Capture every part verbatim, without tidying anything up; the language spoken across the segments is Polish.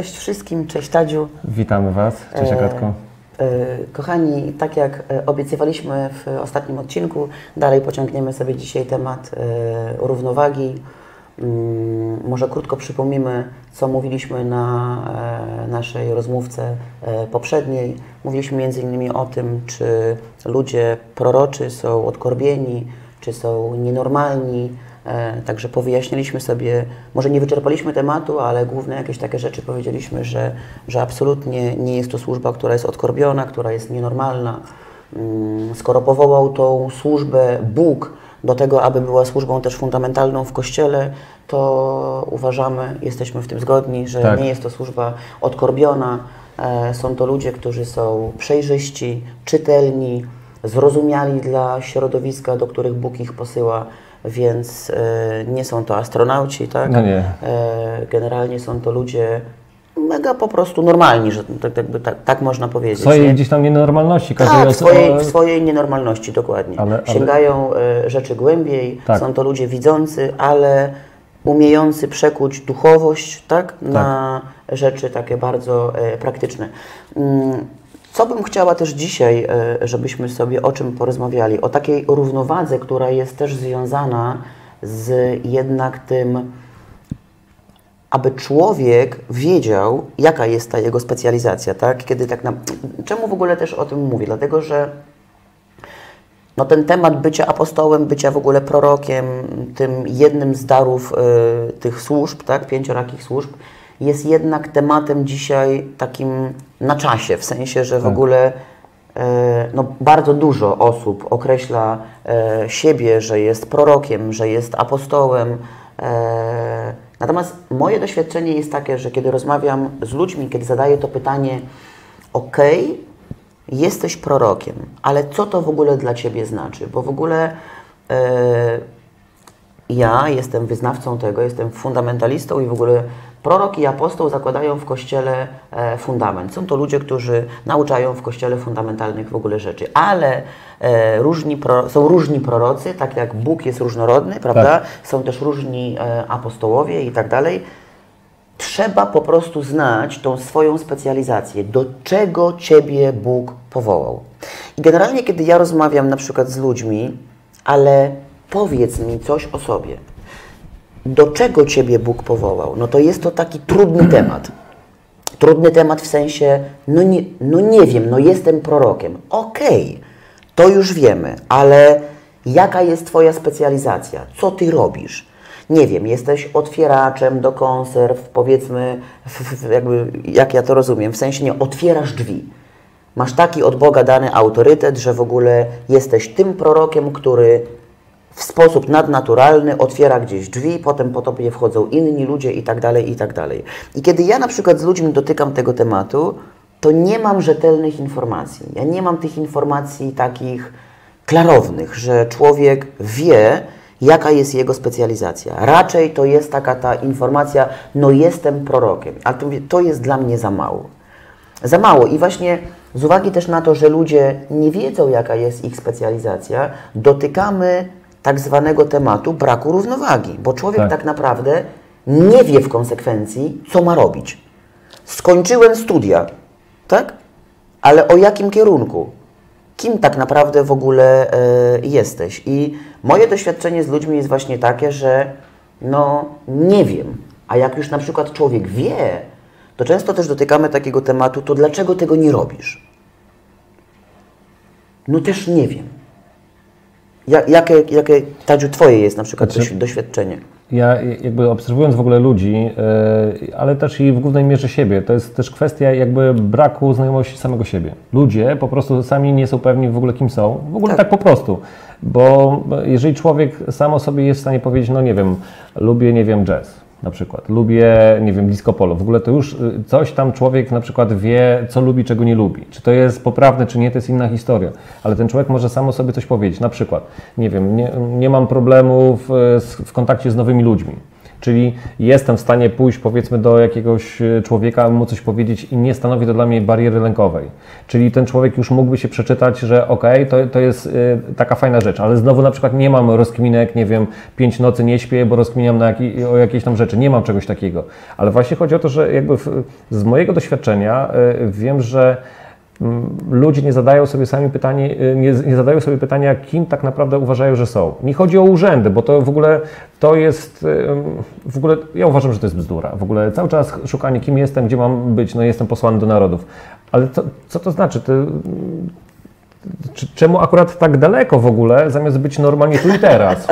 Cześć wszystkim, cześć Tadziu. Witamy Was, cześć Agatko. Kochani, tak jak obiecywaliśmy w ostatnim odcinku, dalej pociągniemy sobie dzisiaj temat równowagi. Może krótko przypomnimy, co mówiliśmy na naszej rozmówce poprzedniej. Mówiliśmy między innymi o tym, czy ludzie proroczy są odkorbieni, czy są nienormalni. Także powyjaśniliśmy sobie, może nie wyczerpaliśmy tematu, ale główne jakieś takie rzeczy powiedzieliśmy, że, że absolutnie nie jest to służba, która jest odkorbiona, która jest nienormalna. Skoro powołał tą służbę Bóg do tego, aby była służbą też fundamentalną w Kościele, to uważamy, jesteśmy w tym zgodni, że tak, nie jest to służba odkorbiona. Są to ludzie, którzy są przejrzyści, czytelni, zrozumiali dla środowiska, do których Bóg ich posyła. Więc e, nie są to astronauci, tak? No nie. E, generalnie są to ludzie mega po prostu normalni, że tak, jakby tak, tak można powiedzieć. W swojej gdzieś tam nienormalności. Tak, w swojej, w swojej nienormalności, dokładnie. Ale, ale... Sięgają e, rzeczy głębiej, tak. Są to ludzie widzący, ale umiejący przekuć duchowość, tak? Na tak. rzeczy takie bardzo e, praktyczne. Mm. Co bym chciała też dzisiaj, żebyśmy sobie o czym porozmawiali? O takiej równowadze, która jest też związana z jednak tym, aby człowiek wiedział, jaka jest ta jego specjalizacja, tak? Kiedy tak na... Czemu w ogóle też o tym mówię? Dlatego, że no ten temat bycia apostołem, bycia w ogóle prorokiem, tym jednym z darów y, tych służb, tak? Pięciorakich służb, jest jednak tematem dzisiaj takim na czasie, w sensie, że w tak. ogóle e, no, bardzo dużo osób określa e, siebie, że jest prorokiem, że jest apostołem. E, natomiast moje doświadczenie jest takie, że kiedy rozmawiam z ludźmi, kiedy zadaję to pytanie, ok, jesteś prorokiem, ale co to w ogóle dla Ciebie znaczy? Bo w ogóle... E, Ja jestem wyznawcą tego, jestem fundamentalistą i w ogóle prorok i apostoł zakładają w Kościele fundament. Są to ludzie, którzy nauczają w Kościele fundamentalnych w ogóle rzeczy, ale różni, są różni prorocy, tak jak Bóg jest różnorodny, prawda? Tak. Są też różni apostołowie i tak dalej. Trzeba po prostu znać tą swoją specjalizację, do czego Ciebie Bóg powołał. I generalnie, kiedy ja rozmawiam na przykład z ludźmi, ale... Powiedz mi coś o sobie. Do czego Ciebie Bóg powołał? No to jest to taki trudny temat. Trudny temat w sensie, no nie, no nie wiem, no jestem prorokiem. Okej, okay, to już wiemy, ale jaka jest Twoja specjalizacja? Co Ty robisz? Nie wiem, jesteś otwieraczem do konserw, powiedzmy, jakby, jak ja to rozumiem, w sensie nie, otwierasz drzwi. Masz taki od Boga dany autorytet, że w ogóle jesteś tym prorokiem, który... w sposób nadnaturalny otwiera gdzieś drzwi, potem po tobie wchodzą inni ludzie i tak dalej, i tak dalej. I kiedy ja na przykład z ludźmi dotykam tego tematu, to nie mam rzetelnych informacji. Ja nie mam tych informacji takich klarownych, że człowiek wie, jaka jest jego specjalizacja. Raczej to jest taka ta informacja, no jestem prorokiem, ale to jest dla mnie za mało. Za mało i właśnie... Z uwagi też na to, że ludzie nie wiedzą, jaka jest ich specjalizacja, dotykamy tak zwanego tematu braku równowagi, bo człowiek tak, tak naprawdę nie wie w konsekwencji, co ma robić. Skończyłem studia, tak? Ale o jakim kierunku? Kim tak naprawdę w ogóle y, jesteś? I moje doświadczenie z ludźmi jest właśnie takie, że no nie wiem, a jak już na przykład człowiek wie, to często też dotykamy takiego tematu, to dlaczego tego nie robisz? No też nie wiem. Ja, jakie, jakie, Tadziu, Twoje jest na przykład znaczy, doświadczenie? Ja jakby obserwując w ogóle ludzi, yy, ale też i w głównej mierze siebie, to jest też kwestia jakby braku znajomości samego siebie. Ludzie po prostu sami nie są pewni w ogóle kim są, w ogóle tak, tak po prostu. Bo jeżeli człowiek sam o sobie jest w stanie powiedzieć, no nie wiem, lubię, nie wiem, jazz. Na przykład. Lubię, nie wiem, disco polo. W ogóle to już coś tam człowiek na przykład wie, co lubi, czego nie lubi. Czy to jest poprawne, czy nie, to jest inna historia. Ale ten człowiek może sam o sobie coś powiedzieć. Na przykład, nie wiem, nie, nie mam problemów w, w kontakcie z nowymi ludźmi. Czyli jestem w stanie pójść, powiedzmy, do jakiegoś człowieka, mu coś powiedzieć i nie stanowi to dla mnie bariery lękowej. Czyli ten człowiek już mógłby się przeczytać, że okej, okay, to, to jest y, taka fajna rzecz, ale znowu na przykład nie mam rozkminek, nie wiem, pięć nocy nie śpię, bo rozkminiam na jak, o jakieś tam rzeczy, nie mam czegoś takiego. Ale właśnie chodzi o to, że jakby w, z mojego doświadczenia y, wiem, że ludzie nie zadają sobie sami pytanie, nie, nie zadają sobie pytania, kim tak naprawdę uważają, że są. Nie chodzi o urzędy, bo to w ogóle to jest, w ogóle ja uważam, że to jest bzdura. W ogóle cały czas szukanie, kim jestem, gdzie mam być, no jestem posłany do narodów. Ale to, co to znaczy? To, czemu akurat tak daleko w ogóle, zamiast być normalnie tu i teraz?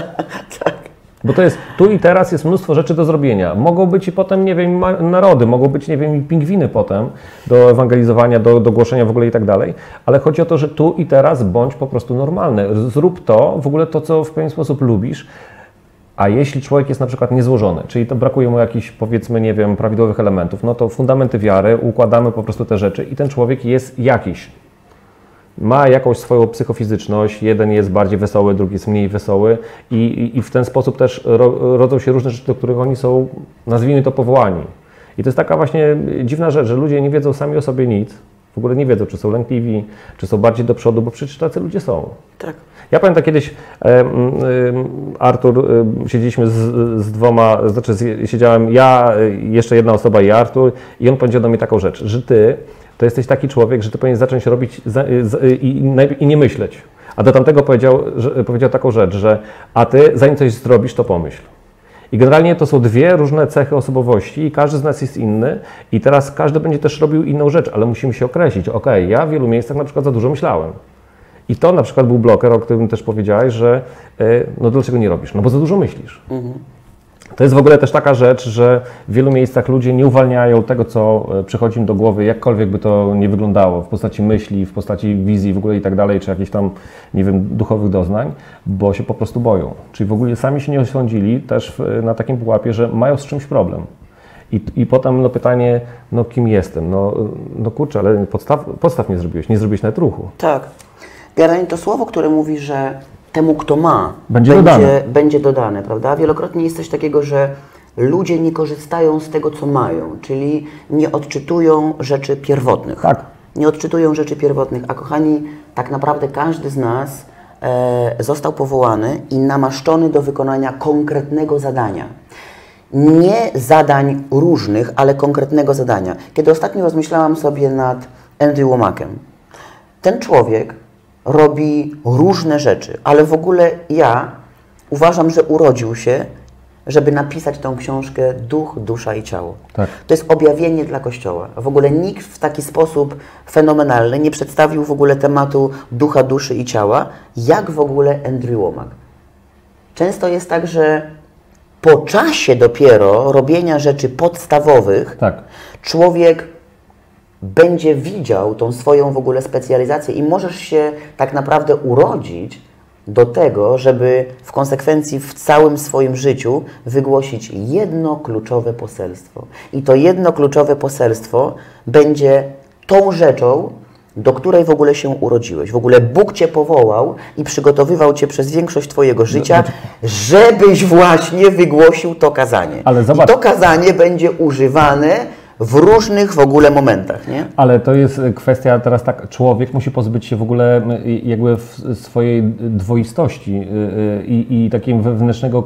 Bo to jest, tu i teraz jest mnóstwo rzeczy do zrobienia. Mogą być i potem, nie wiem, narody, mogą być, nie wiem, pingwiny potem do ewangelizowania, do, do głoszenia w ogóle i tak dalej, ale chodzi o to, że tu i teraz bądź po prostu normalny. Zrób to, w ogóle to, co w pewien sposób lubisz, a jeśli człowiek jest na przykład niezłożony, czyli to brakuje mu jakichś, powiedzmy, nie wiem, prawidłowych elementów, no to fundamenty wiary, układamy po prostu te rzeczy i ten człowiek jest jakiś. Ma jakąś swoją psychofizyczność, jeden jest bardziej wesoły, drugi jest mniej wesoły i, i, i w ten sposób też ro, rodzą się różne rzeczy, do których oni są, nazwijmy to, powołani. I to jest taka właśnie dziwna rzecz, że ludzie nie wiedzą sami o sobie nic, w ogóle nie wiedzą, czy są lękliwi, czy są bardziej do przodu, bo przecież tacy ludzie są. Tak. Ja pamiętam kiedyś, e, e, Artur, e, siedzieliśmy z, z dwoma, znaczy z, siedziałem ja, jeszcze jedna osoba i Artur i on powiedział do mnie taką rzecz, że ty to jesteś taki człowiek, że ty powinieneś zacząć robić za, za, i, i nie myśleć. A do tamtego powiedział, że, powiedział taką rzecz, że a ty zanim coś zrobisz, to pomyśl. I generalnie to są dwie różne cechy osobowości i każdy z nas jest inny i teraz każdy będzie też robił inną rzecz, ale musimy się określić. Okej, okay, ja w wielu miejscach na przykład za dużo myślałem. I to na przykład był bloker, o którym też powiedziałeś, że yy, no dlaczego nie robisz? No bo za dużo myślisz. Mhm. To jest w ogóle też taka rzecz, że w wielu miejscach ludzie nie uwalniają tego, co przychodzi im do głowy, jakkolwiek by to nie wyglądało, w postaci myśli, w postaci wizji w ogóle i tak dalej, czy jakichś tam, nie wiem, duchowych doznań, bo się po prostu boją. Czyli w ogóle sami się nie osądzili też na takim pułapie, że mają z czymś problem. I, i potem no, pytanie, no kim jestem? No, no kurczę, ale podstaw, podstaw nie zrobiłeś, nie zrobiłeś nawet ruchu. Tak. Generalnie to słowo, które mówi, że temu, kto ma, będzie, będzie, dodane. będzie dodane, prawda? Wielokrotnie jest coś takiego, że ludzie nie korzystają z tego, co mają, czyli nie odczytują rzeczy pierwotnych. Tak. Nie odczytują rzeczy pierwotnych, a kochani, tak naprawdę każdy z nas e, został powołany i namaszczony do wykonania konkretnego zadania. Nie zadań różnych, ale konkretnego zadania. Kiedy ostatnio rozmyślałam sobie nad Andrew Wommackiem, ten człowiek robi różne rzeczy, ale w ogóle ja uważam, że urodził się, żeby napisać tą książkę Duch, Dusza i Ciało. Tak. To jest objawienie dla Kościoła. W ogóle nikt w taki sposób fenomenalny nie przedstawił w ogóle tematu ducha, duszy i ciała, jak w ogóle Andrew Wommack. Często jest tak, że po czasie dopiero robienia rzeczy podstawowych, tak, człowiek będzie widział tą swoją w ogóle specjalizację i możesz się tak naprawdę urodzić do tego, żeby w konsekwencji w całym swoim życiu wygłosić jedno kluczowe poselstwo. I to jedno kluczowe poselstwo będzie tą rzeczą, do której w ogóle się urodziłeś. W ogóle Bóg Cię powołał i przygotowywał Cię przez większość Twojego życia, żebyś właśnie wygłosił to kazanie. Ale zobacz. I to kazanie będzie używane w różnych w ogóle momentach, nie? Ale to jest kwestia teraz tak, człowiek musi pozbyć się w ogóle jakby swojej dwoistości i, i takim wewnętrznego,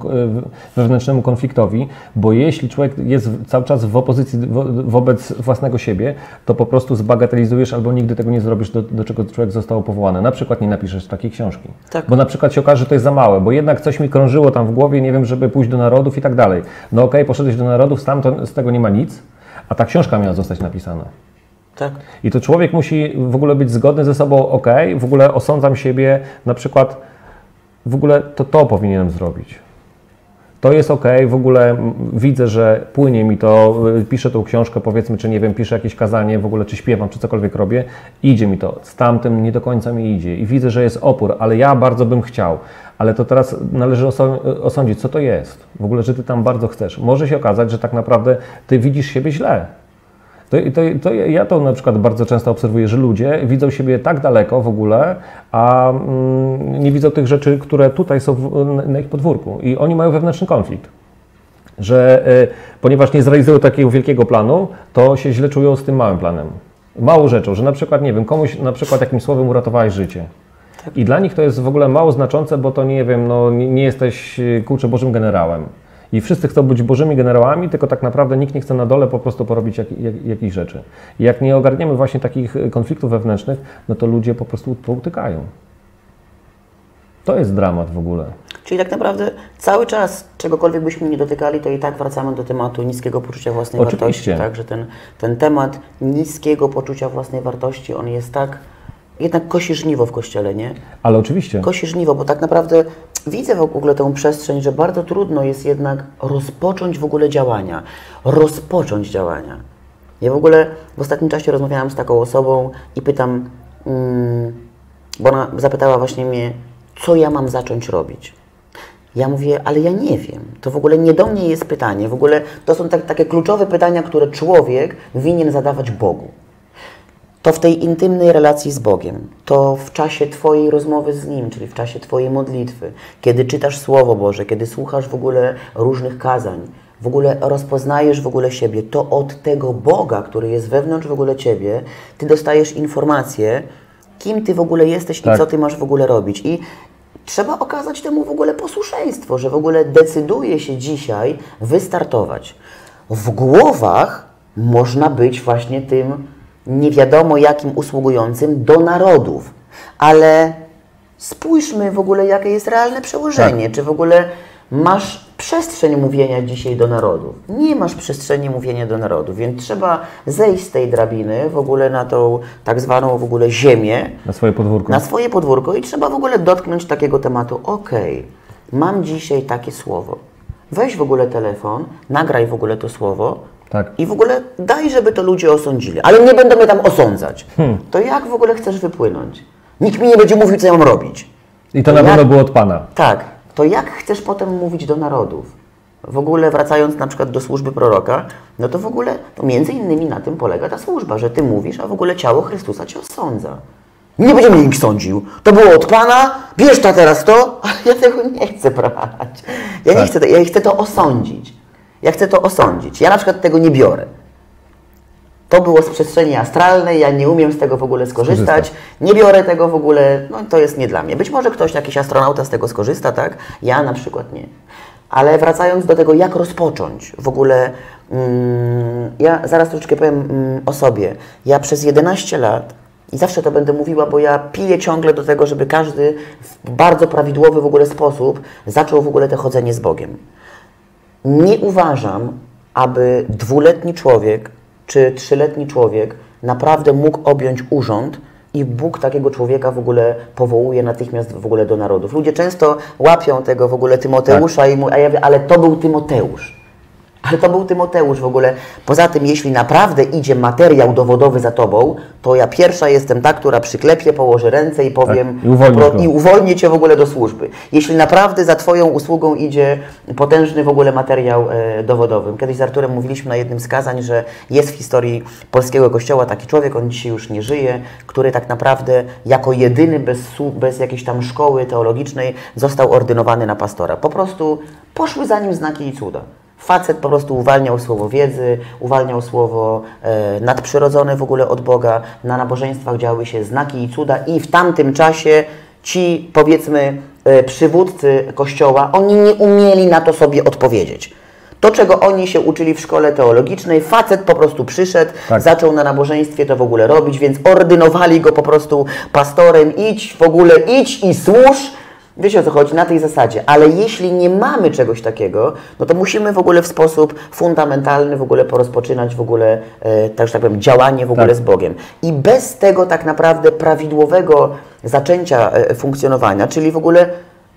wewnętrznemu konfliktowi, bo jeśli człowiek jest cały czas w opozycji wobec własnego siebie, to po prostu zbagatelizujesz albo nigdy tego nie zrobisz, do, do czego człowiek został powołany. Na przykład nie napiszesz takiej książki, tak, bo na przykład się okaże, że to jest za małe, bo jednak coś mi krążyło tam w głowie, nie wiem, żeby pójść do narodów i tak dalej. No okej, okay, poszedłeś do narodów, stamtąd z tego nie ma nic, a ta książka miała zostać napisana. Tak. I to człowiek musi w ogóle być zgodny ze sobą, ok, w ogóle osądzam siebie, na przykład w ogóle to to powinienem zrobić. To jest ok, w ogóle widzę, że płynie mi to, piszę tą książkę, powiedzmy, czy nie wiem, piszę jakieś kazanie, w ogóle, czy śpiewam, czy cokolwiek robię, idzie mi to, z tamtym nie do końca mi idzie i widzę, że jest opór, ale ja bardzo bym chciał. Ale to teraz należy osądzić, co to jest, w ogóle, że ty tam bardzo chcesz. Może się okazać, że tak naprawdę ty widzisz siebie źle. To, to, to ja to na przykład bardzo często obserwuję, że ludzie widzą siebie tak daleko w ogóle, a mm, nie widzą tych rzeczy, które tutaj są w, na ich podwórku i oni mają wewnętrzny konflikt. że ponieważ nie zrealizują takiego wielkiego planu, to się źle czują z tym małym planem. Małą rzeczą, że na przykład, nie wiem, komuś na przykład jakim słowem uratowałeś życie. Tak. I dla nich to jest w ogóle mało znaczące, bo to nie wiem, no nie jesteś, kurczę, Bożym generałem. I wszyscy chcą być Bożymi generałami, tylko tak naprawdę nikt nie chce na dole po prostu porobić jak, jak, jakichś rzeczy. I jak nie ogarniemy właśnie takich konfliktów wewnętrznych, no to ludzie po prostu utykają. To jest dramat w ogóle. Czyli tak naprawdę cały czas, czegokolwiek byśmy nie dotykali, to i tak wracamy do tematu niskiego poczucia własnej Oczywiście. wartości. Także ten, ten temat niskiego poczucia własnej wartości, on jest tak... Jednak kosi żniwo w Kościele, nie? Ale oczywiście. Kosi żniwo, bo tak naprawdę widzę w ogóle tę przestrzeń, że bardzo trudno jest jednak rozpocząć w ogóle działania. Rozpocząć działania. Ja w ogóle w ostatnim czasie rozmawiałam z taką osobą i pytam, mm, bo ona zapytała właśnie mnie, co ja mam zacząć robić. Ja mówię, ale ja nie wiem. To w ogóle nie do mnie jest pytanie. W ogóle to są tak, takie kluczowe pytania, które człowiek winien zadawać Bogu. To w tej intymnej relacji z Bogiem, to w czasie Twojej rozmowy z Nim, czyli w czasie Twojej modlitwy, kiedy czytasz Słowo Boże, kiedy słuchasz w ogóle różnych kazań, w ogóle rozpoznajesz w ogóle siebie, to od tego Boga, który jest wewnątrz w ogóle Ciebie, Ty dostajesz informację, kim Ty w ogóle jesteś i tak. co Ty masz w ogóle robić. I trzeba okazać temu w ogóle posłuszeństwo, że w ogóle decyduje się dzisiaj wystartować. W głowach można być właśnie tym nie wiadomo jakim usługującym do narodów, ale spójrzmy w ogóle, jakie jest realne przełożenie. Tak. Czy w ogóle masz przestrzeń mówienia dzisiaj do narodów? Nie masz przestrzeni mówienia do narodów, więc trzeba zejść z tej drabiny w ogóle na tą tak zwaną w ogóle ziemię. Na swoje podwórko. Na swoje podwórko i trzeba w ogóle dotknąć takiego tematu. Okej, okay, mam dzisiaj takie słowo. Weź w ogóle telefon, nagraj w ogóle to słowo. Tak. I w ogóle daj, żeby to ludzie osądzili, ale nie będą mnie tam osądzać. Hmm. To jak w ogóle chcesz wypłynąć? Nikt mi nie będzie mówił, co ja mam robić. I to, to na pewno było od Pana. Tak. To jak chcesz potem mówić do narodów? W ogóle wracając na przykład do służby proroka, no to w ogóle, to między innymi na tym polega ta służba, że Ty mówisz, a w ogóle ciało Chrystusa Cię osądza. Nie będziemy ich sądził. To było od Pana, bierz ta teraz to, ale ja tego nie chcę brać. Ja tak. nie chcę, to, ja chcę to osądzić. Ja chcę to osądzić. Ja na przykład tego nie biorę. To było z przestrzeni astralnej, ja nie umiem z tego w ogóle skorzystać. Skorzysta. Nie biorę tego w ogóle, no to jest nie dla mnie. Być może ktoś, jakiś astronauta z tego skorzysta, tak? Ja na przykład nie. Ale wracając do tego, jak rozpocząć w ogóle... Mm, ja zaraz troszeczkę powiem mm, o sobie. Ja przez jedenaście lat, i zawsze to będę mówiła, bo ja piję ciągle do tego, żeby każdy w bardzo prawidłowy w ogóle sposób zaczął w ogóle to chodzenie z Bogiem. Nie uważam, aby dwuletni człowiek czy trzyletni człowiek naprawdę mógł objąć urząd i Bóg takiego człowieka w ogóle powołuje natychmiast w ogóle do narodów. Ludzie często łapią tego w ogóle Tymoteusza tak. i mówią, a ja mówię, ale to był Tymoteusz. Ale to był Tymoteusz w ogóle. Poza tym, jeśli naprawdę idzie materiał dowodowy za tobą, to ja pierwsza jestem ta, która przyklepie, położy ręce i powiem tak, i, uwolnię pro, i uwolnię cię w ogóle do służby. Jeśli naprawdę za twoją usługą idzie potężny w ogóle materiał e, dowodowy. Kiedyś z Arturem mówiliśmy na jednym z kazań, że jest w historii polskiego kościoła taki człowiek, on dzisiaj już nie żyje, który tak naprawdę jako jedyny bez, bez jakiejś tam szkoły teologicznej został ordynowany na pastora. Po prostu poszły za nim znaki i cuda. Facet po prostu uwalniał słowo wiedzy, uwalniał słowo e, nadprzyrodzone w ogóle od Boga. Na nabożeństwach działy się znaki i cuda i w tamtym czasie ci, powiedzmy, e, przywódcy Kościoła, oni nie umieli na to sobie odpowiedzieć. To, czego oni się uczyli w szkole teologicznej, facet po prostu przyszedł, tak. zaczął na nabożeństwie to w ogóle robić, więc ordynowali go po prostu pastorem, idź w ogóle, idź i służ. Wiecie, o co chodzi? Na tej zasadzie. Ale jeśli nie mamy czegoś takiego, no to musimy w ogóle w sposób fundamentalny w ogóle porozpoczynać w ogóle, e, tak że tak powiem, działanie w ogóle tak. z Bogiem. I bez tego tak naprawdę prawidłowego zaczęcia e, funkcjonowania, czyli w ogóle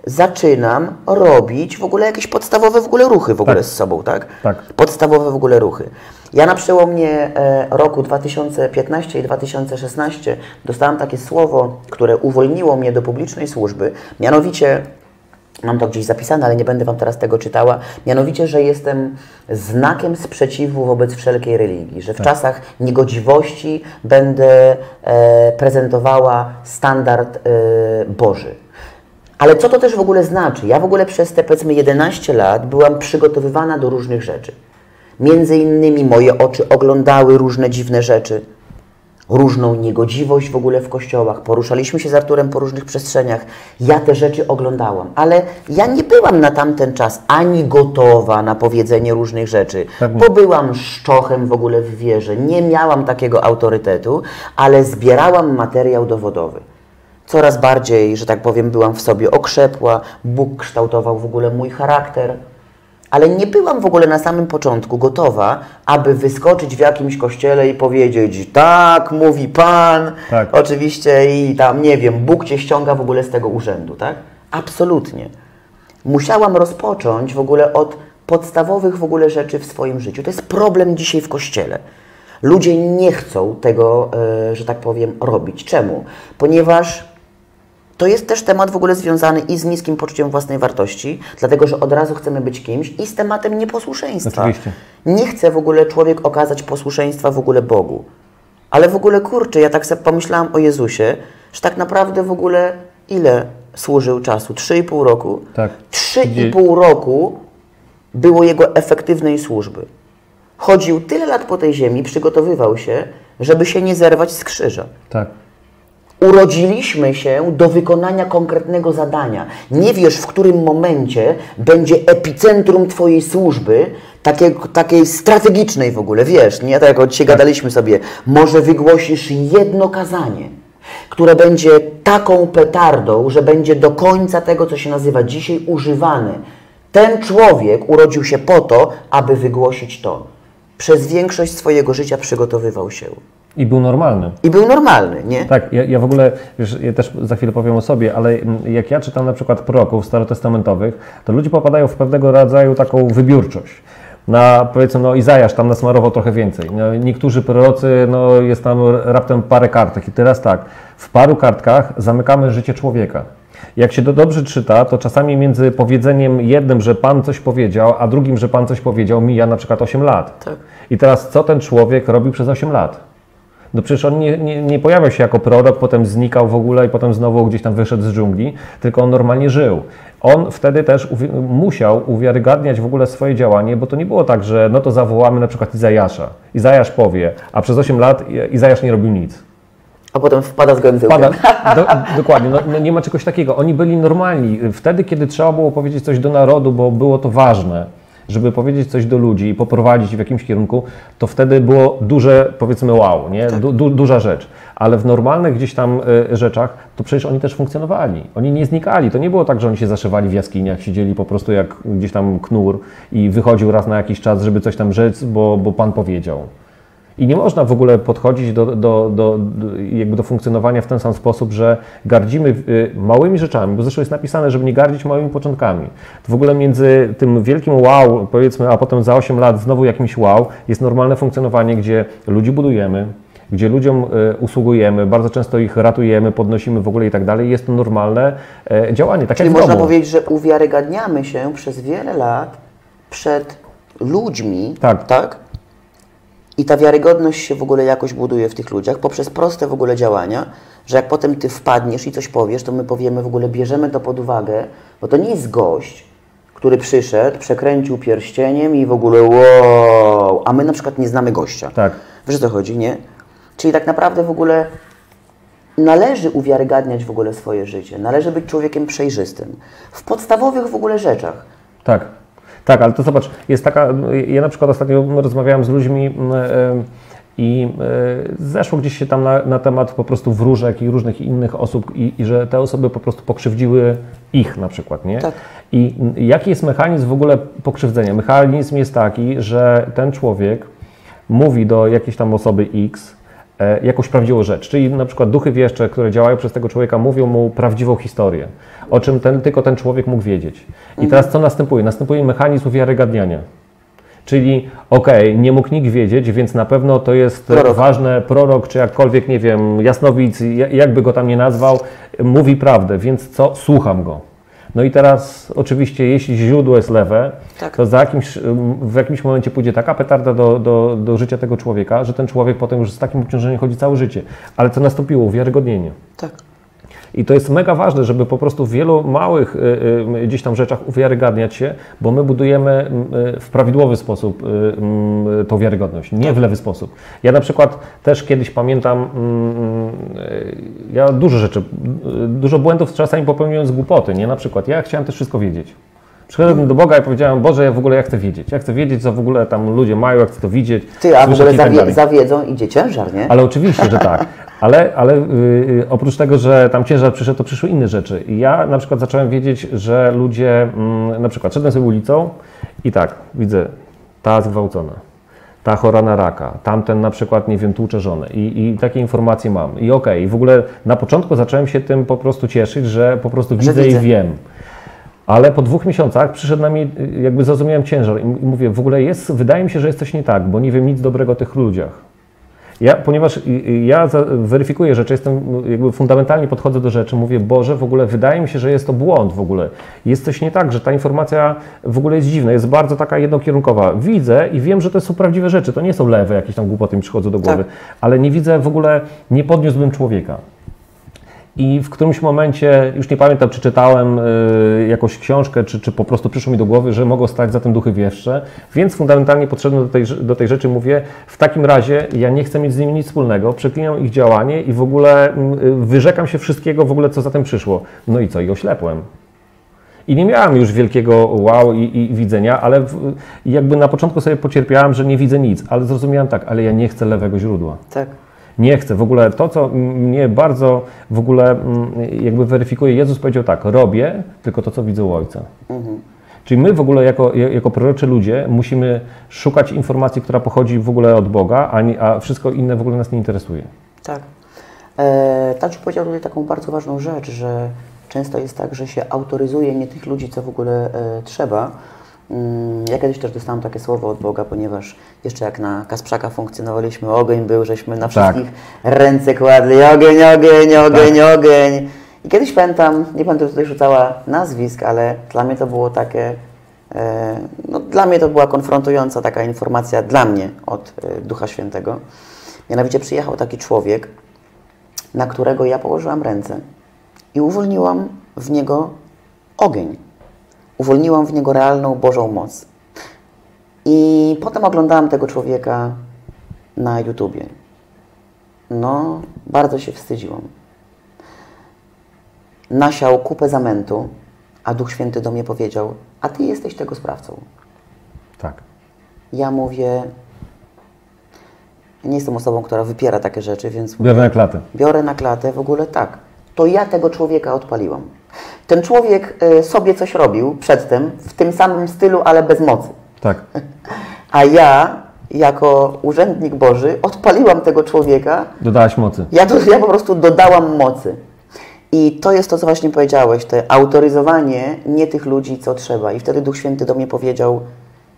zaczynam robić w ogóle jakieś podstawowe w ogóle ruchy w ogóle tak. z sobą, tak? tak? Podstawowe w ogóle ruchy. Ja na przełomie roku dwa tysiące piętnastego i dwa tysiące szesnastego dostałam takie słowo, które uwolniło mnie do publicznej służby, mianowicie, mam to gdzieś zapisane, ale nie będę Wam teraz tego czytała, mianowicie, że jestem znakiem sprzeciwu wobec wszelkiej religii, że w tak. czasach niegodziwości będę e, prezentowała standard e, Boży. Ale co to też w ogóle znaczy? Ja w ogóle przez te, powiedzmy, jedenaście lat byłam przygotowywana do różnych rzeczy. Między innymi moje oczy oglądały różne dziwne rzeczy, różną niegodziwość w ogóle w kościołach. Poruszaliśmy się z Arturem po różnych przestrzeniach. Ja te rzeczy oglądałam, ale ja nie byłam na tamten czas ani gotowa na powiedzenie różnych rzeczy, bo byłam szczochem w ogóle w wierze, nie miałam takiego autorytetu, ale zbierałam materiał dowodowy. Coraz bardziej, że tak powiem, byłam w sobie okrzepła, Bóg kształtował w ogóle mój charakter, ale nie byłam w ogóle na samym początku gotowa, aby wyskoczyć w jakimś kościele i powiedzieć: tak, mówi Pan, tak. Oczywiście i tam, nie wiem, Bóg cię ściąga w ogóle z tego urzędu, tak? Absolutnie. Musiałam rozpocząć w ogóle od podstawowych w ogóle rzeczy w swoim życiu. To jest problem dzisiaj w kościele. Ludzie nie chcą tego, że tak powiem, robić. Czemu? Ponieważ to jest też temat w ogóle związany i z niskim poczuciem własnej wartości, dlatego że od razu chcemy być kimś, i z tematem nieposłuszeństwa. Oczywiście. Nie chce w ogóle człowiek okazać posłuszeństwa w ogóle Bogu. Ale w ogóle, kurczę, ja tak sobie pomyślałam o Jezusie, że tak naprawdę w ogóle ile służył czasu? trzy i pół roku? Tak. trzy i pół roku było jego efektywnej służby. Chodził tyle lat po tej ziemi, przygotowywał się, żeby się nie zerwać z krzyża. Tak. Urodziliśmy się do wykonania konkretnego zadania. Nie wiesz, w którym momencie będzie epicentrum twojej służby, takiej, takiej strategicznej w ogóle, wiesz, nie? Tak jak od dzisiaj gadaliśmy sobie, może wygłosisz jedno kazanie, które będzie taką petardą, że będzie do końca tego, co się nazywa dzisiaj, używane. Ten człowiek urodził się po to, aby wygłosić to. Przez większość swojego życia przygotowywał się. I był normalny. I był normalny, nie? Tak, ja, ja w ogóle, wiesz, ja też za chwilę powiem o sobie, ale jak ja czytam na przykład proroków starotestamentowych, to ludzie popadają w pewnego rodzaju taką wybiórczość. Na, powiedzmy, no Izajasz tam nasmarował trochę więcej. No, niektórzy prorocy, no jest tam raptem parę kartek. I teraz tak, w paru kartkach zamykamy życie człowieka. Jak się to dobrze czyta, to czasami między powiedzeniem jednym, że Pan coś powiedział, a drugim, że Pan coś powiedział, mija na przykład osiem lat. Tak. I teraz co ten człowiek robił przez osiem lat? No przecież on nie, nie, nie pojawiał się jako prorok, potem znikał w ogóle i potem znowu gdzieś tam wyszedł z dżungli, tylko on normalnie żył. On wtedy też uwi musiał uwiarygadniać w ogóle swoje działanie, bo to nie było tak, że no to zawołamy na przykład Izajasza. Izajasz powie, a przez osiem lat Izajasz nie robił nic. A potem wpada z gęzyłkiem. Do, dokładnie, no, no nie ma czegoś takiego. Oni byli normalni. Wtedy, kiedy trzeba było powiedzieć coś do narodu, bo było to ważne, żeby powiedzieć coś do ludzi i poprowadzić w jakimś kierunku, to wtedy było duże, powiedzmy, wow, nie? Du, du, duża rzecz. Ale w normalnych gdzieś tam y, rzeczach, to przecież oni też funkcjonowali. Oni nie znikali. To nie było tak, że oni się zaszywali w jaskiniach, siedzieli po prostu jak gdzieś tam knur i wychodził raz na jakiś czas, żeby coś tam rzec, bo, bo Pan powiedział. I nie można w ogóle podchodzić do, do, do, do, jakby do funkcjonowania w ten sam sposób, że gardzimy małymi rzeczami, bo zresztą jest napisane, żeby nie gardzić małymi początkami. To w ogóle między tym wielkim wow, powiedzmy, a potem za osiem lat znowu jakimś wow, jest normalne funkcjonowanie, gdzie ludzi budujemy, gdzie ludziom usługujemy, bardzo często ich ratujemy, podnosimy w ogóle i tak dalej. Jest to normalne działanie. Tak. Czyli jak można domu. Powiedzieć, że uwiarygadniamy się przez wiele lat przed ludźmi, tak? tak? I ta wiarygodność się w ogóle jakoś buduje w tych ludziach poprzez proste w ogóle działania, że jak potem ty wpadniesz i coś powiesz, to my powiemy w ogóle, bierzemy to pod uwagę, bo to nie jest gość, który przyszedł, przekręcił pierścieniem i w ogóle wow, a my na przykład nie znamy gościa. Tak. Wiesz, o co chodzi, nie? Czyli tak naprawdę w ogóle należy uwiarygadniać w ogóle swoje życie, należy być człowiekiem przejrzystym w podstawowych w ogóle rzeczach. Tak. Tak, ale to zobacz, jest taka, ja na przykład ostatnio rozmawiałem z ludźmi i zeszło gdzieś się tam na, na temat po prostu wróżek i różnych innych osób i, i że te osoby po prostu pokrzywdziły ich na przykład, nie? Tak. I jaki jest mechanizm w ogóle pokrzywdzenia? Mechanizm jest taki, że ten człowiek mówi do jakiejś tam osoby X jakąś prawdziwą rzecz, czyli na przykład duchy wieszcze, które działają przez tego człowieka, mówią mu prawdziwą historię, o czym ten, tylko ten człowiek mógł wiedzieć. I teraz co następuje? Następuje mechanizm uwiarygadniania. Czyli okej, okay, nie mógł nikt wiedzieć, więc na pewno to jest prorok. Ważne, prorok, czy jakkolwiek, nie wiem, jasnowidz, jakby go tam nie nazwał, mówi prawdę, więc co? Słucham go. No i teraz oczywiście, jeśli źródło jest lewe, tak. to za jakimś, w jakimś momencie pójdzie taka petarda do, do, do życia tego człowieka, że ten człowiek potem już z takim obciążeniem chodzi całe życie. Ale co nastąpiło? Uwiarygodnienie. Tak. I to jest mega ważne, żeby po prostu w wielu małych gdzieś tam rzeczach uwiarygadniać się, bo my budujemy w prawidłowy sposób tą wiarygodność, nie w lewy sposób. Ja na przykład też kiedyś pamiętam, ja dużo rzeczy, dużo błędów czasami popełniłem z głupoty, nie? Na przykład ja chciałem też wszystko wiedzieć. Przyszedłem do Boga i powiedziałem, Boże, ja w ogóle ja chcę wiedzieć. Ja chcę wiedzieć, co w ogóle tam ludzie mają, jak chcę to widzieć. Ty, a w ogóle zawie zawiedzą idzie ciężar, nie? Ale oczywiście, że tak. Ale, ale yy, oprócz tego, że tam ciężar przyszedł, to przyszły inne rzeczy. I ja na przykład zacząłem wiedzieć, że ludzie, mm, na przykład szedłem sobie ulicą i tak, widzę, ta zgwałcona, ta chora na raka, tamten na przykład, nie wiem, tłucze żonę i, i takie informacje mam. I okej, okay, w ogóle na początku zacząłem się tym po prostu cieszyć, że po prostu widzę, widzę. i wiem. Ale po dwóch miesiącach przyszedł na mnie, jakby zrozumiałem ciężar i mówię, w ogóle jest, wydaje mi się, że jest coś nie tak, bo nie wiem nic dobrego o tych ludziach. Ja, ponieważ ja weryfikuję rzeczy, jestem, jakby fundamentalnie podchodzę do rzeczy, mówię, Boże, w ogóle wydaje mi się, że jest to błąd w ogóle. Jest coś nie tak, że ta informacja w ogóle jest dziwna, jest bardzo taka jednokierunkowa. Widzę i wiem, że to są prawdziwe rzeczy, to nie są lewe, jakieś tam głupoty mi przychodzą do głowy, tak. Ale nie widzę w ogóle, nie podniósłbym człowieka. I w którymś momencie, już nie pamiętam, czy czytałem y, jakąś książkę, czy, czy po prostu przyszło mi do głowy, że mogą stać za tym duchy wieszcze, więc fundamentalnie podszedłem do tej, do tej rzeczy, mówię, w takim razie ja nie chcę mieć z nimi nic wspólnego, przeklinam ich działanie i w ogóle y, wyrzekam się wszystkiego w ogóle, co za tym przyszło. No i co? I oślepłem. I nie miałem już wielkiego wow i, i widzenia, ale w, jakby na początku sobie pocierpiałem, że nie widzę nic, ale zrozumiałem tak, ale ja nie chcę lewego źródła. Tak. Nie chcę. W ogóle to, co mnie bardzo w ogóle jakby weryfikuje, Jezus powiedział tak, robię tylko to, co widzę u Ojca. Mhm. Czyli my w ogóle jako, jako proroczy ludzie musimy szukać informacji, która pochodzi w ogóle od Boga, a, nie, a wszystko inne w ogóle nas nie interesuje. Tak. Eee, Taciu powiedział tutaj taką bardzo ważną rzecz, że często jest tak, że się autoryzuje nie tych ludzi, co w ogóle e, trzeba. Ja kiedyś też dostałam takie słowo od Boga, ponieważ jeszcze jak na Kasprzaka funkcjonowaliśmy, ogień był, żeśmy na wszystkich tak. ręce kładli, ogień, ogień, ogień, tak. ogień. I kiedyś pamiętam, nie będę tutaj rzucała nazwisk, ale dla mnie to było takie, no dla mnie to była konfrontująca taka informacja dla mnie od Ducha Świętego. Mianowicie przyjechał taki człowiek, na którego ja położyłam ręce i uwolniłam w niego ogień. Uwolniłam w niego realną Bożą moc. I potem oglądałam tego człowieka na YouTubie. No, bardzo się wstydziłam. Nasiał kupę zamętu, a Duch Święty do mnie powiedział, a ty jesteś tego sprawcą. Tak. Ja mówię, ja nie jestem osobą, która wypiera takie rzeczy, więc... Biorę na klatę. Biorę na klatę, w ogóle tak. To ja tego człowieka odpaliłam. Ten człowiek sobie coś robił przedtem, w tym samym stylu, ale bez mocy. Tak. A ja, jako urzędnik Boży, odpaliłam tego człowieka. Dodałaś mocy. Ja, do, ja po prostu dodałam mocy. I to jest to, co właśnie powiedziałeś, to autoryzowanie nie tych ludzi, co trzeba. I wtedy Duch Święty do mnie powiedział,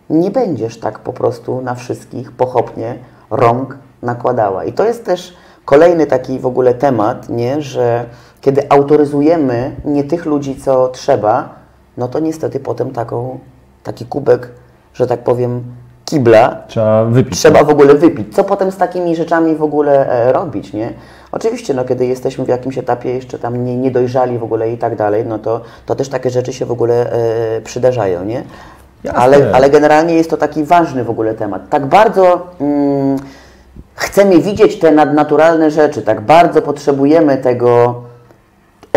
nie będziesz tak po prostu na wszystkich pochopnie rąk nakładała. I to jest też kolejny taki w ogóle temat, nie, że kiedy autoryzujemy nie tych ludzi, co trzeba, no to niestety potem taką, taki kubek, że tak powiem, kibla trzeba, wypić, trzeba w ogóle wypić. Co potem z takimi rzeczami w ogóle e, robić, nie? Oczywiście, no kiedy jesteśmy w jakimś etapie jeszcze tam nie, niedojrzali w ogóle i tak dalej, no to, to też takie rzeczy się w ogóle e, przydarzają, nie? Ale, ale generalnie jest to taki ważny w ogóle temat. Tak bardzo... Mm, chcemy widzieć te nadnaturalne rzeczy, tak bardzo potrzebujemy tego,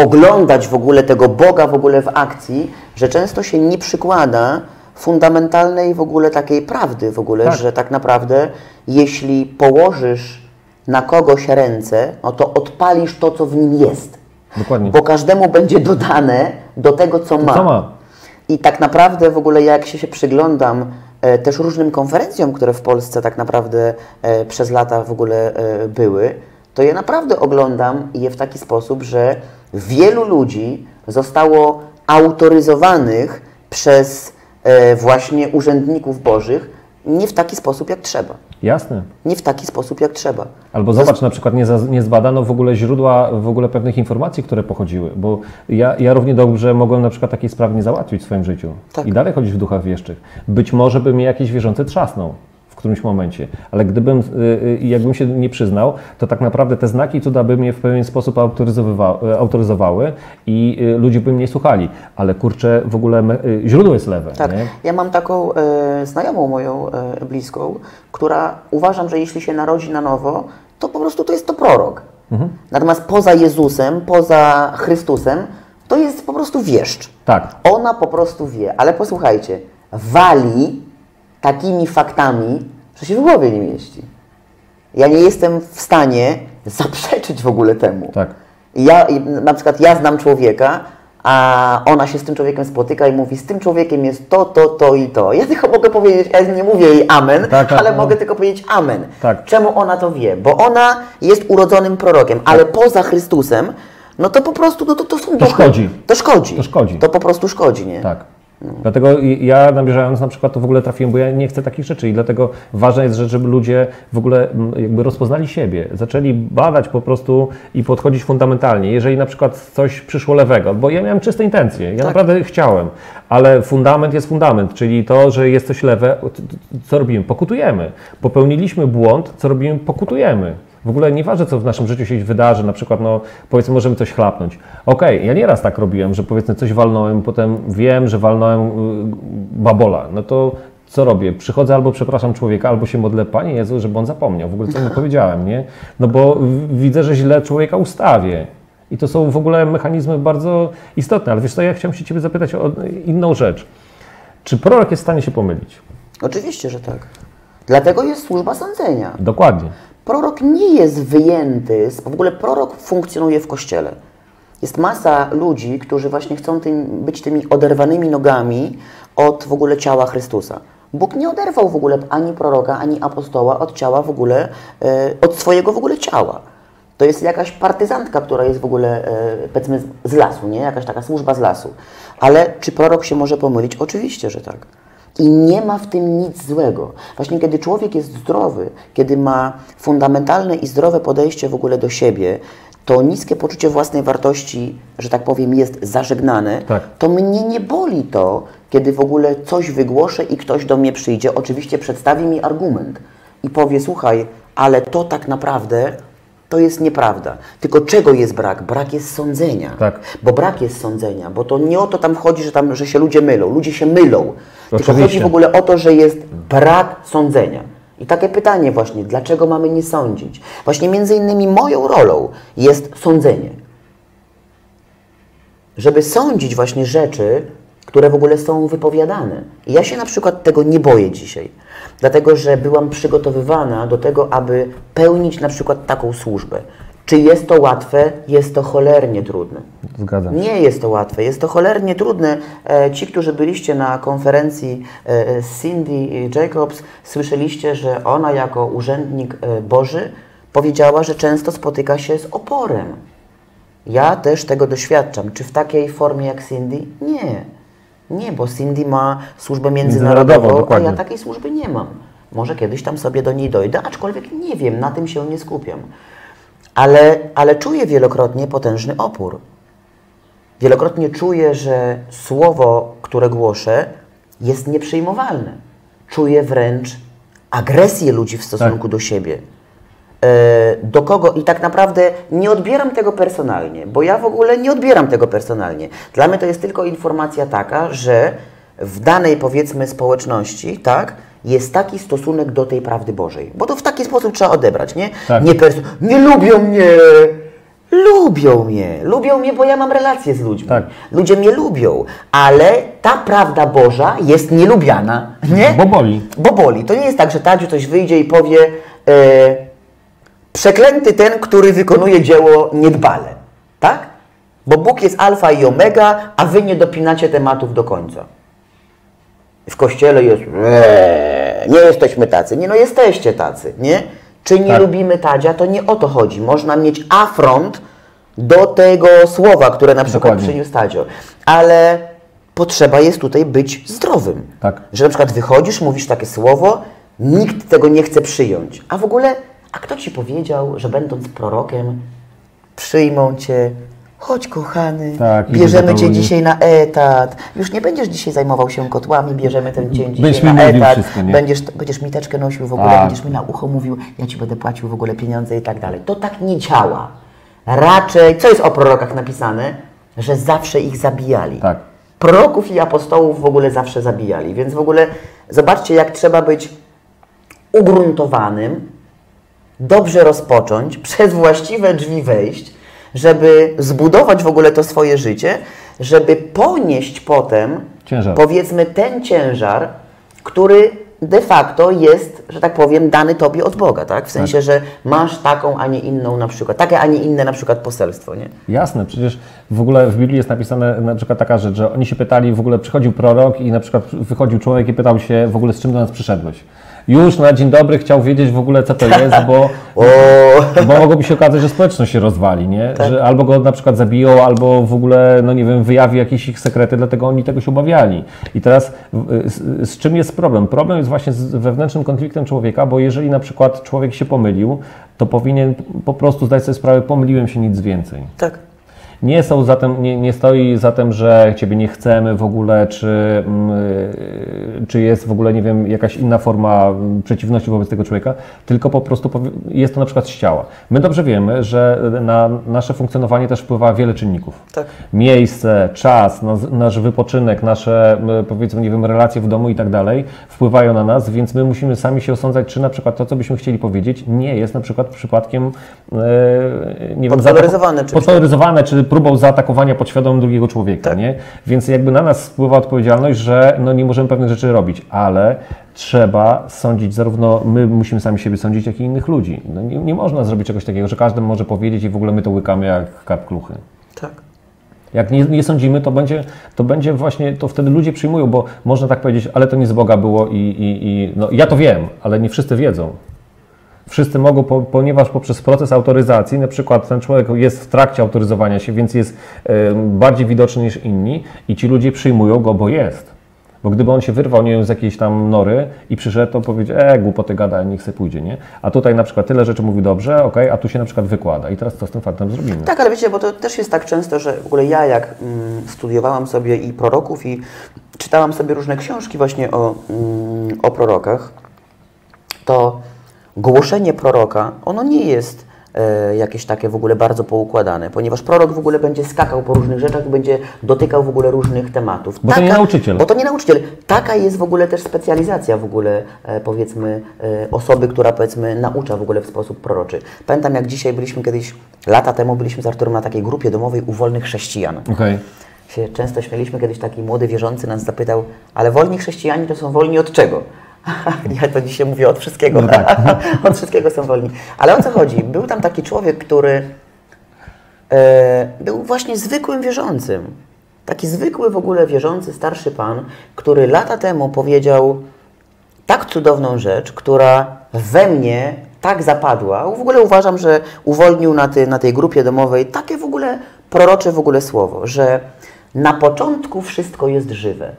oglądać w ogóle tego Boga w ogóle w akcji, że często się nie przykłada fundamentalnej w ogóle takiej prawdy w ogóle, tak. Że tak naprawdę jeśli położysz na kogoś ręce, no to odpalisz to, co w nim jest. Dokładnie. Bo każdemu będzie dodane do tego, co ma. Co ma. I tak naprawdę w ogóle jak się, się przyglądam też różnym konferencjom, które w Polsce tak naprawdę e, przez lata w ogóle e, były, to ja naprawdę oglądam je w taki sposób, że wielu ludzi zostało autoryzowanych przez e, właśnie urzędników bożych nie w taki sposób, jak trzeba. Jasne. Nie w taki sposób, jak trzeba. Albo zobacz, Zas... na przykład nie, za, nie zbadano w ogóle źródła w ogóle pewnych informacji, które pochodziły, bo ja, ja równie dobrze mogłem na przykład takiej sprawy nie załatwić w swoim życiu. Tak. I dalej chodzić w duchach wieszczych. Być może by mnie jakieś wierzące trzasnął. którymś momencie. Ale gdybym, jakbym się nie przyznał, to tak naprawdę te znaki i cuda by mnie w pewien sposób autoryzowały i ludzie by mnie słuchali. Ale kurczę, w ogóle źródło jest lewe. Tak. Nie? Ja mam taką y, znajomą moją y, bliską, która uważam, że jeśli się narodzi na nowo, to po prostu to jest to prorok. Mhm. Natomiast poza Jezusem, poza Chrystusem, to jest po prostu wieszcz. Tak. Ona po prostu wie, ale posłuchajcie, wali takimi faktami, że się w głowie nie mieści. Ja nie jestem w stanie zaprzeczyć w ogóle temu. Tak. Ja, na przykład ja znam człowieka, a ona się z tym człowiekiem spotyka i mówi, z tym człowiekiem jest to, to, to i to. Ja tylko mogę powiedzieć, ja nie mówię jej amen, tak, tak, ale no. mogę tylko powiedzieć amen. Tak. Czemu ona to wie? Bo ona jest urodzonym prorokiem, ale tak. poza Chrystusem, no to po prostu no to, to, są to, szkodzi. to szkodzi. To szkodzi. To po prostu szkodzi, nie? Tak. No. Dlatego ja namierzając na przykład to w ogóle trafiłem, bo ja nie chcę takich rzeczy i dlatego ważna jest rzecz, żeby ludzie w ogóle jakby rozpoznali siebie, zaczęli badać po prostu i podchodzić fundamentalnie. Jeżeli na przykład coś przyszło lewego, bo ja miałem czyste intencje, ja tak. naprawdę chciałem, ale fundament jest fundament, czyli to, że jest coś lewe, co robimy? Pokutujemy. Popełniliśmy błąd, co robimy? Pokutujemy. W ogóle nieważne, co w naszym życiu się wydarzy, na przykład, no, powiedzmy, możemy coś chlapnąć. Okej, okay, ja nieraz tak robiłem, że powiedzmy coś walnąłem, potem wiem, że walnąłem babola. No to co robię? Przychodzę albo przepraszam człowieka, albo się modlę, Panie Jezu, żeby on zapomniał. W ogóle co mu powiedziałem, nie? No bo widzę, że źle człowieka ustawię. I to są w ogóle mechanizmy bardzo istotne. Ale wiesz co, ja chciałem się Ciebie zapytać o inną rzecz. Czy prorok jest w stanie się pomylić? Oczywiście, że tak. Dlatego jest służba sądzenia. Dokładnie. Prorok nie jest wyjęty, w ogóle prorok funkcjonuje w Kościele. Jest masa ludzi, którzy właśnie chcą tym, być tymi oderwanymi nogami od w ogóle ciała Chrystusa. Bóg nie oderwał w ogóle ani proroka, ani apostoła od ciała w ogóle, e, od swojego w ogóle ciała. To jest jakaś partyzantka, która jest w ogóle, e, powiedzmy, z lasu, nie? Jakaś taka służba z lasu. Ale czy prorok się może pomylić? Oczywiście, że tak. I nie ma w tym nic złego. Właśnie kiedy człowiek jest zdrowy, kiedy ma fundamentalne i zdrowe podejście w ogóle do siebie, to niskie poczucie własnej wartości, że tak powiem, jest zażegnane, tak. to mnie nie boli to, kiedy w ogóle coś wygłoszę i ktoś do mnie przyjdzie, oczywiście przedstawi mi argument i powie, słuchaj, ale to tak naprawdę to jest nieprawda. Tylko czego jest brak? Brak jest sądzenia. Tak. Bo brak jest sądzenia, bo to nie o to tam chodzi, że, tam, że się ludzie mylą. Ludzie się mylą. Oczywiście. Tylko chodzi w ogóle o to, że jest brak sądzenia. I takie pytanie właśnie, dlaczego mamy nie sądzić? Właśnie między innymi moją rolą jest sądzenie. Żeby sądzić właśnie rzeczy, które w ogóle są wypowiadane. I ja się na przykład tego nie boję dzisiaj, dlatego że byłam przygotowywana do tego, aby pełnić na przykład taką służbę. Czy jest to łatwe? Jest to cholernie trudne. Zgadzam się. Nie jest to łatwe, jest to cholernie trudne. Ci, którzy byliście na konferencji Cindy Jacobs, słyszeliście, że ona jako urzędnik Boży powiedziała, że często spotyka się z oporem. Ja też tego doświadczam. Czy w takiej formie jak Cindy? Nie. Nie, bo Cindy ma służbę międzynarodową, międzynarodową a ja takiej służby nie mam. Może kiedyś tam sobie do niej dojdę, aczkolwiek nie wiem, na tym się nie skupiam. Ale, ale czuję wielokrotnie potężny opór. Wielokrotnie czuję, że słowo, które głoszę, jest nieprzyjmowalne. Czuję wręcz agresję ludzi w stosunku tak. do siebie. Do kogo i tak naprawdę nie odbieram tego personalnie, bo ja w ogóle nie odbieram tego personalnie. Dla mnie to jest tylko informacja taka, że w danej powiedzmy społeczności, tak, jest taki stosunek do tej prawdy Bożej, bo to w taki sposób trzeba odebrać, nie? Tak. Nie, nie lubią mnie, lubią mnie, lubią mnie, bo ja mam relacje z ludźmi. Tak. Ludzie mnie lubią, ale ta prawda Boża jest nielubiana, nie? Bo boli. Bo boli. To nie jest tak, że Tadziu ktoś wyjdzie i powie... E, Przeklęty ten, który wykonuje dzieło niedbale, tak? Bo Bóg jest alfa i omega, a wy nie dopinacie tematów do końca. W Kościele jest, nie, nie jesteśmy tacy. Nie, no jesteście tacy, nie? Czy nie tak. lubimy Tadzia, to nie o to chodzi. Można mieć afront do tego słowa, które na przykład Dokładnie. Przyniósł Tadzio. Ale potrzeba jest tutaj być zdrowym. Tak. Że na przykład wychodzisz, mówisz takie słowo, nikt tego nie chce przyjąć, a w ogóle... A kto ci powiedział, że będąc prorokiem przyjmą cię chodź kochany, tak, bierzemy cię dzisiaj na etat, już nie będziesz dzisiaj zajmował się kotłami, bierzemy ten dzień dzisiaj Byśmy na etat, wszystko, będziesz, będziesz miteczkę nosił w ogóle, a. będziesz mi na ucho mówił, ja ci będę płacił w ogóle pieniądze i tak dalej. To tak nie działa. Raczej, co jest o prorokach napisane? Że zawsze ich zabijali. Tak. Proroków i apostołów w ogóle zawsze zabijali, więc w ogóle zobaczcie, jak trzeba być ugruntowanym, dobrze rozpocząć, przez właściwe drzwi wejść, żeby zbudować w ogóle to swoje życie, żeby ponieść potem, ciężar. powiedzmy, ten ciężar, który de facto jest, że tak powiem, dany Tobie od Boga, tak? W sensie, tak. że masz taką, a nie inną na przykład, takie, a nie inne na przykład poselstwo, nie? Jasne, przecież w ogóle w Biblii jest napisane na przykład taka rzecz, że oni się pytali, w ogóle przychodził prorok i na przykład wychodził człowiek i pytał się w ogóle, z czym do nas przyszedłeś? Już na dzień dobry chciał wiedzieć w ogóle, co to jest, bo, bo mogłoby się okazać, że społeczność się rozwali, nie? Tak. Że albo go na przykład zabiją, albo w ogóle, no nie wiem, wyjawi jakieś ich sekrety, dlatego oni tego się obawiali. I teraz z, z czym jest problem? Problem jest właśnie z wewnętrznym konfliktem człowieka, bo jeżeli na przykład człowiek się pomylił, to powinien po prostu zdać sobie sprawę, pomyliłem się, nic więcej. Tak. Nie, są zatem, nie, nie stoi za tym, że Ciebie nie chcemy w ogóle, czy, yy, czy jest w ogóle, nie wiem, jakaś inna forma przeciwności wobec tego człowieka, tylko po prostu jest to na przykład z ciała. My dobrze wiemy, że na nasze funkcjonowanie też wpływa wiele czynników. Tak. Miejsce, czas, nasz wypoczynek, nasze, powiedzmy, nie wiem, relacje w domu i tak dalej wpływają na nas, więc my musimy sami się osądzać, czy na przykład to, co byśmy chcieli powiedzieć, nie jest na przykład przypadkiem yy, nie wiem, podkoloryzowane, czy podkoloryzowane, czy próbą zaatakowania podświadomym drugiego człowieka, tak. nie? Więc jakby na nas spływa odpowiedzialność, że no nie możemy pewnych rzeczy robić, ale trzeba sądzić, zarówno my musimy sami siebie sądzić, jak i innych ludzi. No nie, nie można zrobić czegoś takiego, że każdy może powiedzieć i w ogóle my to łykamy jak karp kluchy. Tak. Jak nie, nie sądzimy, to będzie, to będzie właśnie, to wtedy ludzie przyjmują, bo można tak powiedzieć, ale to nie z Boga było i, i, i no, ja to wiem, ale nie wszyscy wiedzą. Wszyscy mogą, ponieważ poprzez proces autoryzacji, na przykład ten człowiek jest w trakcie autoryzowania się, więc jest bardziej widoczny niż inni i ci ludzie przyjmują go, bo jest. Bo gdyby on się wyrwał, nie wiem, z jakiejś tam nory i przyszedł, to powiedział, e, głupoty gada, niech se pójdzie, nie? A tutaj na przykład tyle rzeczy mówi dobrze, okej, okay, a tu się na przykład wykłada i teraz co z tym faktem zrobimy? Tak, ale wiecie, bo to też jest tak często, że w ogóle ja jak mm, studiowałam sobie i proroków i czytałam sobie różne książki właśnie o, mm, o prorokach, to głoszenie proroka, ono nie jest e, jakieś takie w ogóle bardzo poukładane, ponieważ prorok w ogóle będzie skakał po różnych rzeczach i będzie dotykał w ogóle różnych tematów. Bo Taka, to nie nauczyciel. Bo to nie nauczyciel. Taka jest w ogóle też specjalizacja w ogóle, e, powiedzmy, e, osoby, która powiedzmy naucza w ogóle w sposób proroczy. Pamiętam, jak dzisiaj byliśmy kiedyś, lata temu byliśmy z Arturem na takiej grupie domowej u wolnych chrześcijan. Okay. Się często śmieliśmy, kiedyś taki młody wierzący nas zapytał, ale wolni chrześcijanie to są wolni od czego? Ja to dzisiaj mówię od wszystkiego, no tak. Od wszystkiego są wolni. Ale o co chodzi? Był tam taki człowiek, który e, był właśnie zwykłym wierzącym. Taki zwykły w ogóle wierzący, starszy pan, który lata temu powiedział tak cudowną rzecz, która we mnie tak zapadła. W ogóle uważam, że uwolnił na, ty, na tej grupie domowej takie w ogóle prorocze w ogóle słowo, że na początku wszystko jest żywe,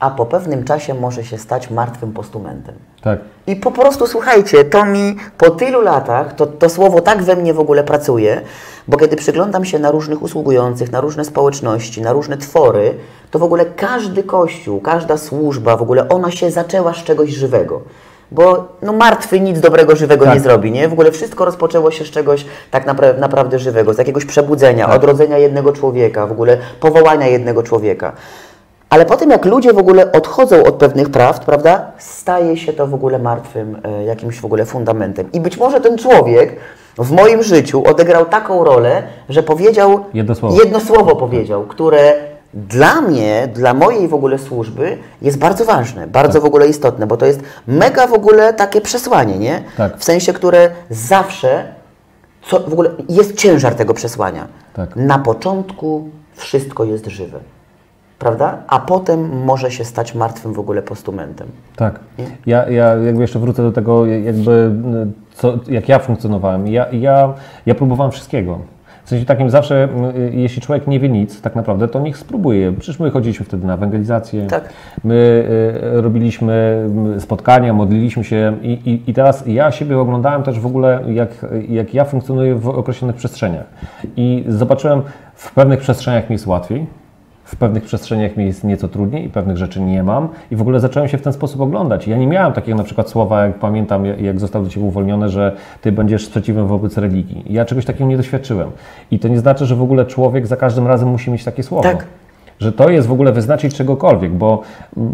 a po pewnym czasie może się stać martwym postumentem. Tak. I po prostu, słuchajcie, to mi po tylu latach, to, to słowo tak we mnie w ogóle pracuje, bo kiedy przyglądam się na różnych usługujących, na różne społeczności, na różne twory, to w ogóle każdy kościół, każda służba, w ogóle ona się zaczęła z czegoś żywego. Bo no, martwy nic dobrego, żywego tak. nie zrobi, nie? W ogóle wszystko rozpoczęło się z czegoś tak napra naprawdę żywego, z jakiegoś przebudzenia, tak. odrodzenia jednego człowieka, w ogóle powołania jednego człowieka. Ale po tym, jak ludzie w ogóle odchodzą od pewnych prawd, prawda, staje się to w ogóle martwym e, jakimś w ogóle fundamentem. I być może ten człowiek w moim życiu odegrał taką rolę, że powiedział, jedno słowo, jedno słowo powiedział, które dla mnie, dla mojej w ogóle służby jest bardzo ważne, bardzo tak. w ogóle istotne, bo to jest mega w ogóle takie przesłanie, nie? Tak. W sensie, które zawsze, co w ogóle jest ciężar tego przesłania. Tak. Na początku wszystko jest żywe. Prawda? A potem może się stać martwym w ogóle postumentem. Tak. Ja, ja jakby jeszcze wrócę do tego, jakby co, jak ja funkcjonowałem. Ja, ja, ja próbowałem wszystkiego. W sensie takim zawsze, jeśli człowiek nie wie nic tak naprawdę, to niech spróbuje. Przecież my chodziliśmy wtedy na ewangelizację, tak. My robiliśmy spotkania, modliliśmy się i, i, i teraz ja siebie oglądałem też w ogóle, jak, jak ja funkcjonuję w określonych przestrzeniach. I zobaczyłem, w pewnych przestrzeniach mi jest łatwiej, w pewnych przestrzeniach mi jest nieco trudniej i pewnych rzeczy nie mam. I w ogóle zacząłem się w ten sposób oglądać. Ja nie miałem takiego na przykład słowa, jak pamiętam, jak został do Ciebie uwolniony, że Ty będziesz sprzeciwem wobec religii. Ja czegoś takiego nie doświadczyłem. I to nie znaczy, że w ogóle człowiek za każdym razem musi mieć takie słowo. Tak. Że to jest w ogóle wyznaczyć czegokolwiek, bo,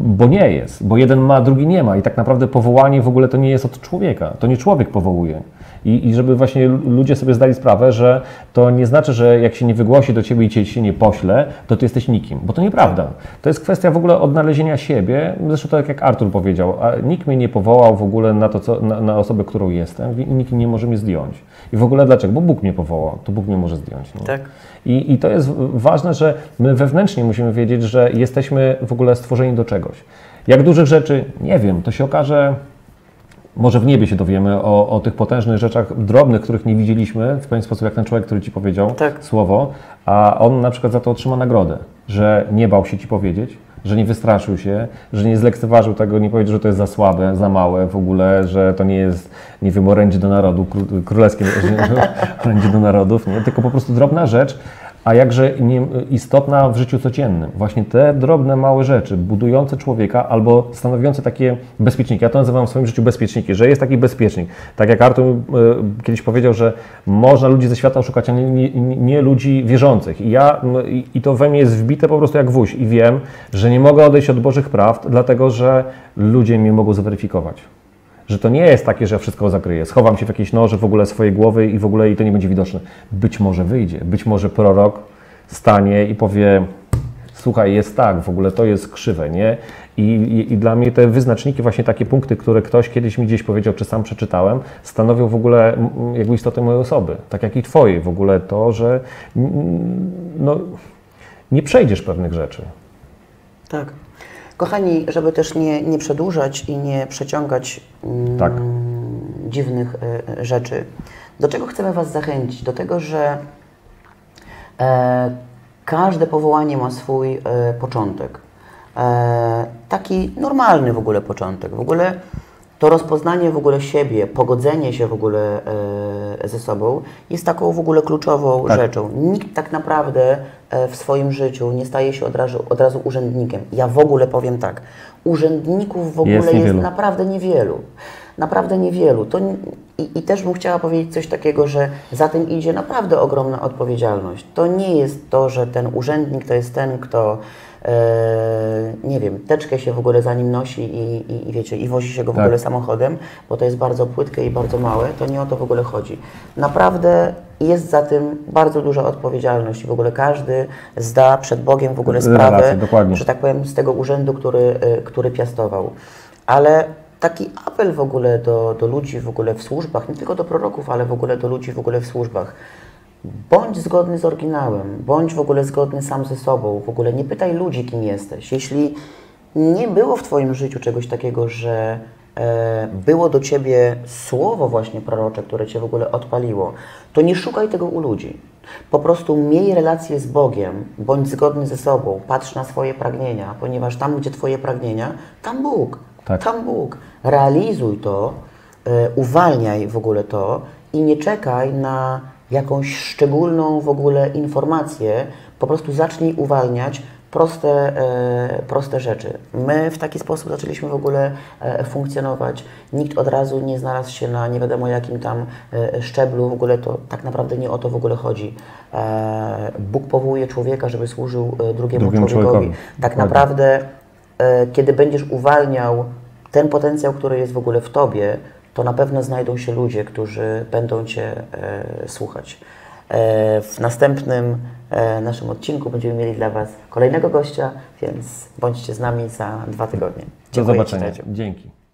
bo nie jest. Bo jeden ma, drugi nie ma. I tak naprawdę powołanie w ogóle to nie jest od człowieka. To nie człowiek powołuje. I, I żeby właśnie ludzie sobie zdali sprawę, że to nie znaczy, że jak się nie wygłosi do Ciebie i Cię się nie pośle, to Ty jesteś nikim, bo to nieprawda. To jest kwestia w ogóle odnalezienia siebie. Zresztą tak jak Artur powiedział, a nikt mnie nie powołał w ogóle na to, co, na, na osobę, którą jestem i nikt nie może mnie zdjąć. I w ogóle dlaczego? Bo Bóg mnie powołał, to Bóg mnie może zdjąć. Nie? Tak. I, I to jest ważne, że my wewnętrznie musimy wiedzieć, że jesteśmy w ogóle stworzeni do czegoś. Jak dużych rzeczy, nie wiem, to się okaże... Może w niebie się dowiemy o, o tych potężnych rzeczach drobnych, których nie widzieliśmy, w pewien sposób jak ten człowiek, który Ci powiedział tak. słowo, a on na przykład za to otrzyma nagrodę, że nie bał się Ci powiedzieć, że nie wystraszył się, że nie zlekceważył tego, nie powiedział, że to jest za słabe, za małe w ogóle, że to nie jest, nie wiem, orędzie do narodu, królewskie orędzie do narodów, nie? Tylko po prostu drobna rzecz, a jakże istotna w życiu codziennym. Właśnie te drobne, małe rzeczy budujące człowieka albo stanowiące takie bezpieczniki. Ja to nazywam w swoim życiu bezpieczniki, że jest taki bezpiecznik. Tak jak Artur y, kiedyś powiedział, że można ludzi ze świata oszukać, a nie, nie, nie ludzi wierzących. I, ja, y, I to we mnie jest wbite po prostu jak gwóźdź. I wiem, że nie mogę odejść od Bożych prawd, dlatego że ludzie mnie mogą zweryfikować. Że to nie jest takie, że ja wszystko zakryję, schowam się w jakieś noże w ogóle swojej głowy i w ogóle i to nie będzie widoczne. Być może wyjdzie, być może prorok stanie i powie, słuchaj, jest tak, w ogóle to jest krzywe, nie? I, i, i dla mnie te wyznaczniki, właśnie takie punkty, które ktoś kiedyś mi gdzieś powiedział, czy sam przeczytałem, stanowią w ogóle jakby istotę mojej osoby, tak jak i twojej w ogóle to, że no, nie przejdziesz pewnych rzeczy. Tak. Kochani, żeby też nie, nie przedłużać i nie przeciągać mm, tak. dziwnych y, rzeczy, do czego chcemy Was zachęcić? Do tego, że e, każde powołanie ma swój e, początek. E, taki normalny w ogóle początek. W ogóle to rozpoznanie w ogóle siebie, pogodzenie się w ogóle e, ze sobą jest taką w ogóle kluczową tak. rzeczą. Nikt tak naprawdę e, w swoim życiu nie staje się od razu, od razu urzędnikiem. Ja w ogóle powiem tak, urzędników w ogóle jest, jest naprawdę niewielu. Naprawdę niewielu. To nie, i, I też bym chciała powiedzieć coś takiego, że za tym idzie naprawdę ogromna odpowiedzialność. To nie jest to, że ten urzędnik to jest ten, kto nie wiem, teczkę się w ogóle za nim nosi i, i, i wiecie, i wozi się go w tak. ogóle samochodem, bo to jest bardzo płytkie i bardzo małe, to nie o to w ogóle chodzi. Naprawdę jest za tym bardzo duża odpowiedzialność. W ogóle każdy zda przed Bogiem w ogóle sprawę, że tak powiem, z tego urzędu, który, który piastował. Ale taki apel w ogóle do, do ludzi w ogóle w służbach, nie tylko do proroków, ale w ogóle do ludzi w ogóle w służbach. Bądź zgodny z oryginałem, bądź w ogóle zgodny sam ze sobą, w ogóle nie pytaj ludzi, kim jesteś. Jeśli nie było w Twoim życiu czegoś takiego, że e, było do Ciebie słowo właśnie prorocze, które Cię w ogóle odpaliło, to nie szukaj tego u ludzi. Po prostu miej relację z Bogiem, bądź zgodny ze sobą, patrz na swoje pragnienia, ponieważ tam, gdzie Twoje pragnienia, tam Bóg, tak. tam Bóg. Realizuj to, e, uwalniaj w ogóle to i nie czekaj na jakąś szczególną w ogóle informację, po prostu zacznij uwalniać proste, e, proste rzeczy. My w taki sposób zaczęliśmy w ogóle e, funkcjonować. Nikt od razu nie znalazł się na nie wiadomo jakim tam e, szczeblu, w ogóle to tak naprawdę nie o to w ogóle chodzi. E, Bóg powołuje człowieka, żeby służył e, drugiemu, drugiemu człowiekowi. człowiekowi. Tak naprawdę, e, kiedy będziesz uwalniał ten potencjał, który jest w ogóle w Tobie, to na pewno znajdą się ludzie, którzy będą Cię e, słuchać. E, w następnym e, naszym odcinku będziemy mieli dla Was kolejnego gościa, więc bądźcie z nami za dwa tygodnie. Dziękuję. Do zobaczenia. Dzięki.